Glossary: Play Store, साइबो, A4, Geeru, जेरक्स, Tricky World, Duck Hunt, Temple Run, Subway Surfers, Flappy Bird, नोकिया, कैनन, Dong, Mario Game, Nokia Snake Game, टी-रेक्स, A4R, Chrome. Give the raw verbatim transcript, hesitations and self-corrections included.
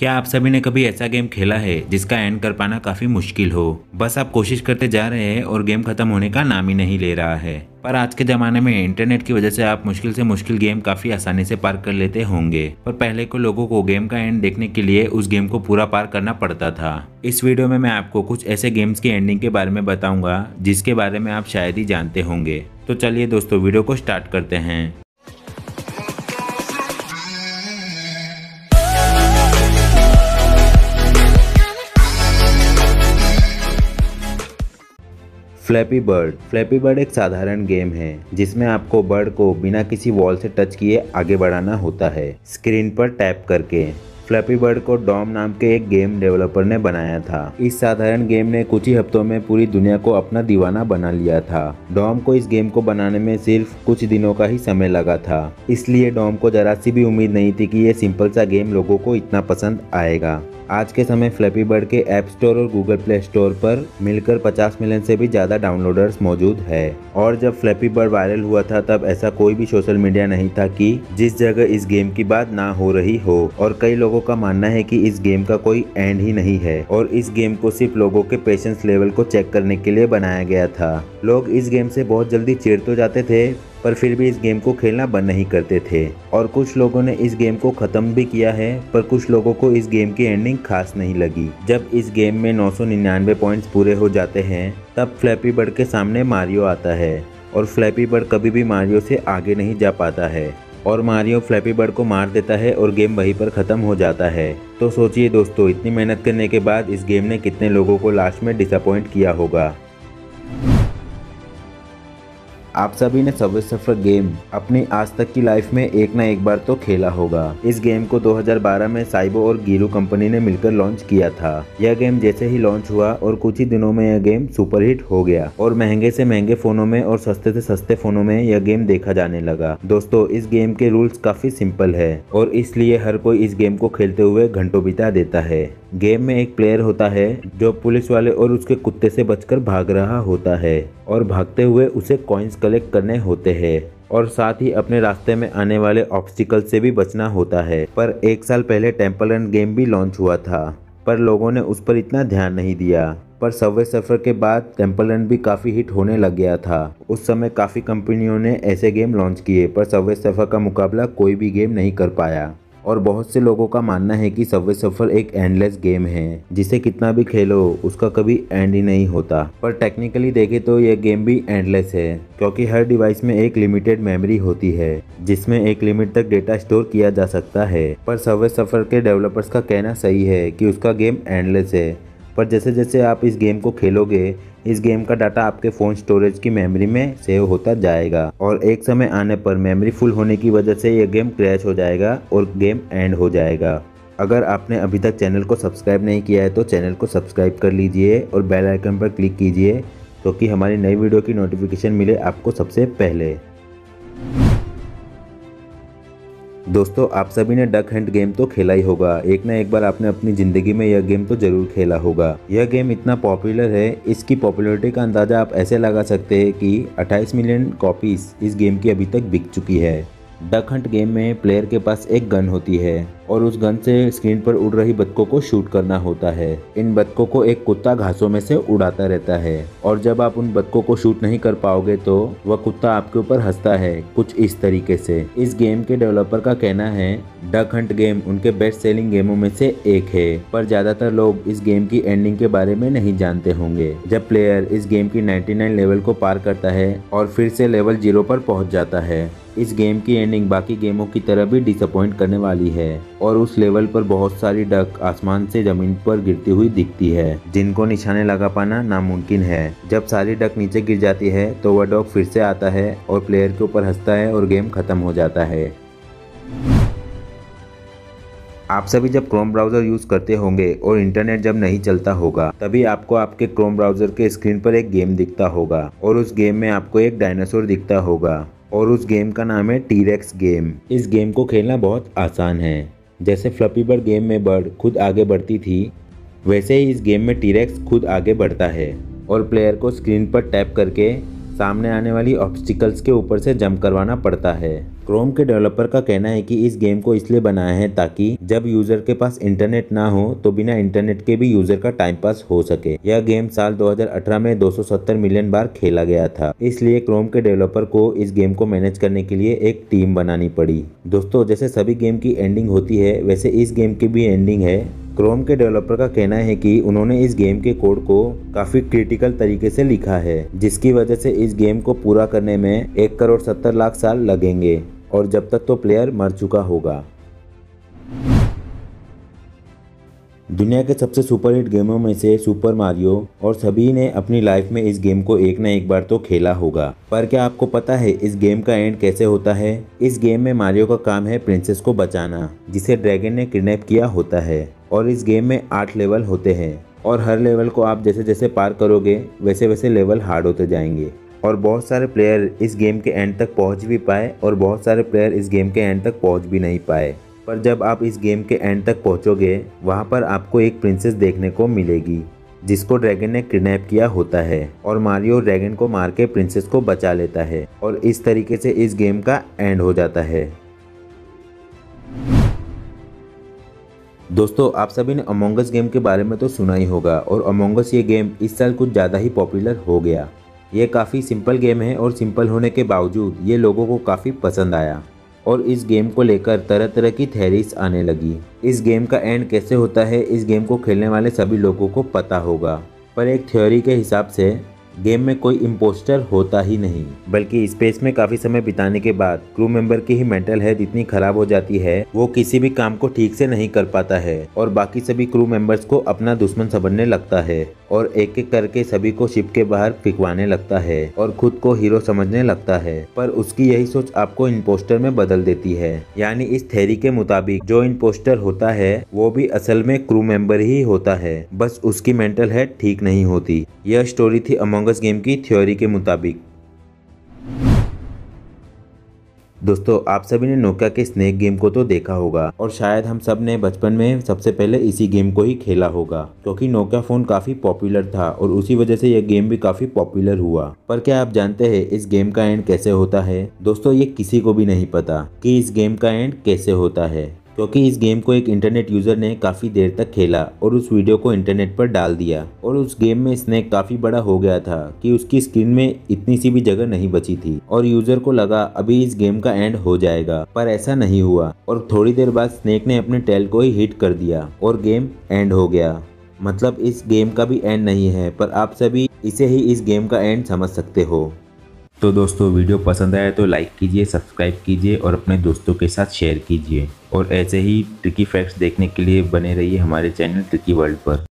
क्या आप सभी ने कभी ऐसा गेम खेला है जिसका एंड कर पाना काफी मुश्किल हो, बस आप कोशिश करते जा रहे हैं और गेम खत्म होने का नाम ही नहीं ले रहा है। पर आज के ज़माने में इंटरनेट की वजह से आप मुश्किल से मुश्किल गेम काफ़ी आसानी से पार कर लेते होंगे, पर पहले को लोगों को गेम का एंड देखने के लिए उस गेम को पूरा पार करना पड़ता था। इस वीडियो में मैं आपको कुछ ऐसे गेम्स की एंडिंग के बारे में बताऊंगा जिसके बारे में आप शायद ही जानते होंगे। तो चलिए दोस्तों, वीडियो को स्टार्ट करते हैं। Flappy bird. फ्लैपी बर्ड एक साधारण गेम है जिसमें आपको बर्ड को बिना किसी वॉल से टच किए आगे बढ़ाना होता है स्क्रीन पर टैप करके। फ्लैपी बर्ड को डॉम नाम के एक गेम डेवलपर ने बनाया था। इस साधारण गेम ने कुछ ही हफ्तों में पूरी दुनिया को अपना दीवाना बना लिया था। डॉम को इस गेम को बनाने में सिर्फ कुछ दिनों का ही समय लगा था, इसलिए डॉम को जरा सी भी उम्मीद नहीं थी कि यह सिंपल सा गेम लोगों को इतना पसंद आएगा। आज के समय फ्लैपी बर्ड के ऐप स्टोर और गूगल प्ले स्टोर पर मिलकर पचास मिलियन से भी ज़्यादा डाउनलोडर्स मौजूद है। और जब फ्लैपी बर्ड वायरल हुआ था तब ऐसा कोई भी सोशल मीडिया नहीं था कि जिस जगह इस गेम की बात ना हो रही हो। और कई लोगों का मानना है कि इस गेम का कोई एंड ही नहीं है और इस गेम को सिर्फ लोगों के पेशेंस लेवल को चेक करने के लिए बनाया गया था। लोग इस गेम से बहुत जल्दी चिढ़ तो जाते थे, पर फिर भी इस गेम को खेलना बंद नहीं करते थे। और कुछ लोगों ने इस गेम को ख़त्म भी किया है, पर कुछ लोगों को इस गेम की एंडिंग खास नहीं लगी। जब इस गेम में नौ सौ निन्यानवे पॉइंट्स पूरे हो जाते हैं तब फ्लैपी बर्ड के सामने मारियो आता है, और फ्लैपी बर्ड कभी भी मारियो से आगे नहीं जा पाता है। और मारियो फ्लैपी बर्ड को मार देता है और गेम वहीं पर ख़त्म हो जाता है। तो सोचिए दोस्तों, इतनी मेहनत करने के बाद इस गेम ने कितने लोगों को लास्ट में डिसअपॉइंट किया होगा। आप सभी ने सबवे सर्फर गेम अपनी आज तक की लाइफ में एक ना एक बार तो खेला होगा। इस गेम को दो हज़ार बारह में साइबो और गीरू कंपनी ने मिलकर लॉन्च किया था। यह गेम जैसे ही लॉन्च हुआ और कुछ ही दिनों में यह गेम सुपरहिट हो गया और महंगे से महंगे फोनों में और सस्ते से सस्ते फोनों में यह गेम देखा जाने लगा। दोस्तों, इस गेम के रूल्स काफी सिंपल है और इसलिए हर कोई इस गेम को खेलते हुए घंटों बिता देता है। गेम में एक प्लेयर होता है जो पुलिस वाले और उसके कुत्ते से बचकर भाग रहा होता है, और भागते हुए उसे कॉइन्स कलेक्ट करने होते हैं और साथ ही अपने रास्ते में आने वाले ऑब्स्टिकल से भी बचना होता है। पर एक साल पहले टेम्पल रन गेम भी लॉन्च हुआ था, पर लोगों ने उस पर इतना ध्यान नहीं दिया। पर सबवे सर्फर के बाद टेम्पल रन भी काफ़ी हिट होने लग गया था। उस समय काफ़ी कंपनियों ने ऐसे गेम लॉन्च किए, पर सबवे सर्फर का मुकाबला कोई भी गेम नहीं कर पाया। और बहुत से लोगों का मानना है कि सबवे सर्फर एक एंडलेस गेम है जिसे कितना भी खेलो उसका कभी एंड ही नहीं होता। पर टेक्निकली देखें तो यह गेम भी एंडलेस है, क्योंकि हर डिवाइस में एक लिमिटेड मेमोरी होती है जिसमें एक लिमिट तक डेटा स्टोर किया जा सकता है। पर सबवे सर्फर के डेवलपर्स का कहना सही है कि उसका गेम एंडलेस है, पर जैसे जैसे आप इस गेम को खेलोगे इस गेम का डाटा आपके फ़ोन स्टोरेज की मेमोरी में सेव होता जाएगा, और एक समय आने पर मेमोरी फुल होने की वजह से यह गेम क्रैश हो जाएगा और गेम एंड हो जाएगा। अगर आपने अभी तक चैनल को सब्सक्राइब नहीं किया है तो चैनल को सब्सक्राइब कर लीजिए और बेल आइकन पर क्लिक कीजिए, क्योंकि हमारी नई वीडियो की नोटिफिकेशन मिले आपको सबसे पहले। दोस्तों, आप सभी ने डक हंट गेम तो खेला ही होगा। एक ना एक बार आपने अपनी ज़िंदगी में यह गेम तो ज़रूर खेला होगा। यह गेम इतना पॉपुलर है, इसकी पॉपुलैरिटी का अंदाज़ा आप ऐसे लगा सकते हैं कि अट्ठाईस मिलियन कॉपीज़ इस गेम की अभी तक बिक चुकी है। डक हंट गेम में प्लेयर के पास एक गन होती है और उस गन से स्क्रीन पर उड़ रही बतखों को शूट करना होता है। इन बतखों को एक कुत्ता घासों में से उड़ाता रहता है, और जब आप उन बतखों को शूट नहीं कर पाओगे तो वह कुत्ता आपके ऊपर हंसता है, कुछ इस तरीके से। इस गेम के डेवलपर का कहना है डक हंट गेम उनके बेस्ट सेलिंग गेमों में से एक है, पर ज्यादातर लोग इस गेम की एंडिंग के बारे में नहीं जानते होंगे। जब प्लेयर इस गेम की निन्यानवे लेवल को पार करता है और फिर से लेवल जीरो पर पहुंच जाता है, इस गेम की एंडिंग बाकी गेमों की तरह भी डिसअपॉइंट करने वाली है। और उस लेवल पर बहुत सारी डक आसमान से जमीन पर गिरती हुई दिखती है, जिनको निशाने लगा पाना नामुमकिन है। जब सारी डक नीचे गिर जाती है तो वह डॉग फिर से आता है और प्लेयर के ऊपर हंसता है और गेम खत्म हो जाता है। आप सभी जब क्रोम ब्राउज़र यूज़ करते होंगे और इंटरनेट जब नहीं चलता होगा तभी आपको आपके क्रोम ब्राउज़र के स्क्रीन पर एक गेम दिखता होगा, और उस गेम में आपको एक डायनासोर दिखता होगा, और उस गेम का नाम है टी-रेक्स गेम। इस गेम को खेलना बहुत आसान है। जैसे फ्लैपी बर्ड गेम में बर्ड खुद आगे बढ़ती थी, वैसे ही इस गेम में टी-रेक्स खुद आगे बढ़ता है, और प्लेयर को स्क्रीन पर टैप करके सामने आने वाली ऑब्स्टिकल्स के ऊपर से जंप करवाना पड़ता है। क्रोम के डेवलपर का कहना है कि इस गेम को इसलिए बनाया है ताकि जब यूजर के पास इंटरनेट ना हो तो बिना इंटरनेट के भी यूजर का टाइम पास हो सके। यह गेम साल दो हज़ार अठारह में दो सौ सत्तर मिलियन बार खेला गया था, इसलिए क्रोम के डेवलपर को इस गेम को मैनेज करने के लिए एक टीम बनानी पड़ी। दोस्तों, जैसे सभी गेम की एंडिंग होती है वैसे इस गेम की भी एंडिंग है। क्रोम के डेवलपर का कहना है कि उन्होंने इस गेम के कोड को काफी क्रिटिकल तरीके से लिखा है, जिसकी वजह से इस गेम को पूरा करने में एक करोड़ सत्तर लाख साल लगेंगे और जब तक तो प्लेयर मर चुका होगा। दुनिया के सबसे सुपरहिट गेमों में से सुपर मारियो, और सभी ने अपनी लाइफ में इस गेम को एक न एक बार तो खेला होगा। पर क्या आपको पता है इस गेम का एंड कैसे होता है? इस गेम में मारियो का काम है प्रिंसेस को बचाना, जिसे ड्रैगन ने किडनैप किया होता है, और इस गेम में आठ लेवल होते हैं और हर लेवल को आप जैसे जैसे पार करोगे वैसे वैसे लेवल हार्ड होते जाएंगे। और बहुत सारे प्लेयर इस गेम के एंड तक पहुँच भी पाए और बहुत सारे प्लेयर इस गेम के एंड तक पहुँच भी नहीं पाए। पर जब आप इस गेम के एंड तक पहुंचोगे वहां पर आपको एक प्रिंसेस देखने को मिलेगी जिसको ड्रैगन ने किडनैप किया होता है, और मारियो ड्रैगन को मार के प्रिंसेस को बचा लेता है और इस तरीके से इस गेम का एंड हो जाता है। दोस्तों, आप सभी ने अमोंग अस गेम के बारे में तो सुना ही होगा, और अमोंग अस ये गेम इस साल कुछ ज़्यादा ही पॉपुलर हो गया। ये काफ़ी सिंपल गेम है और सिंपल होने के बावजूद ये लोगों को काफ़ी पसंद आया और इस गेम को लेकर तरह तरह की थ्योरीज आने लगी। इस गेम का एंड कैसे होता है इस गेम को खेलने वाले सभी लोगों को पता होगा, पर एक थ्योरी के हिसाब से गेम में कोई इम्पोस्टर होता ही नहीं, बल्कि स्पेस में काफ़ी समय बिताने के बाद क्रू मेंबर की ही मेंटल हेल्थ इतनी खराब हो जाती है वो किसी भी काम को ठीक से नहीं कर पाता है और बाकी सभी क्रू मेंबर्स को अपना दुश्मन समझने लगता है और एक एक करके सभी को शिप के बाहर फिकवाने लगता है और खुद को हीरो समझने लगता है। पर उसकी यही सोच आपको इम्पोस्टर में बदल देती है, यानी इस थ्योरी के मुताबिक जो इम्पोस्टर होता है वो भी असल में क्रू मेंबर ही होता है, बस उसकी मेंटल हेल्थ ठीक नहीं होती। यह स्टोरी थी अमंग अस गेम की थ्योरी के मुताबिक। दोस्तों, आप सभी ने नोकिया के स्नेक गेम को तो देखा होगा और शायद हम सब ने बचपन में सबसे पहले इसी गेम को ही खेला होगा, क्योंकि नोकिया फ़ोन काफ़ी पॉपुलर था और उसी वजह से यह गेम भी काफ़ी पॉपुलर हुआ। पर क्या आप जानते हैं इस गेम का एंड कैसे होता है? दोस्तों, ये किसी को भी नहीं पता कि इस गेम का एंड कैसे होता है, क्योंकि इस गेम को एक इंटरनेट यूज़र ने काफ़ी देर तक खेला और उस वीडियो को इंटरनेट पर डाल दिया और उस गेम में स्नेक काफ़ी बड़ा हो गया था कि उसकी स्क्रीन में इतनी सी भी जगह नहीं बची थी और यूज़र को लगा अभी इस गेम का एंड हो जाएगा, पर ऐसा नहीं हुआ और थोड़ी देर बाद स्नेक ने अपने टेल को ही हिट कर दिया और गेम एंड हो गया। मतलब इस गेम का भी एंड नहीं है, पर आप सभी इसे ही इस गेम का एंड समझ सकते हो। तो दोस्तों, वीडियो पसंद आया तो लाइक कीजिए, सब्सक्राइब कीजिए और अपने दोस्तों के साथ शेयर कीजिए, और ऐसे ही ट्रिकी फैक्ट्स देखने के लिए बने रहिए हमारे चैनल ट्रिकी वर्ल्ड पर।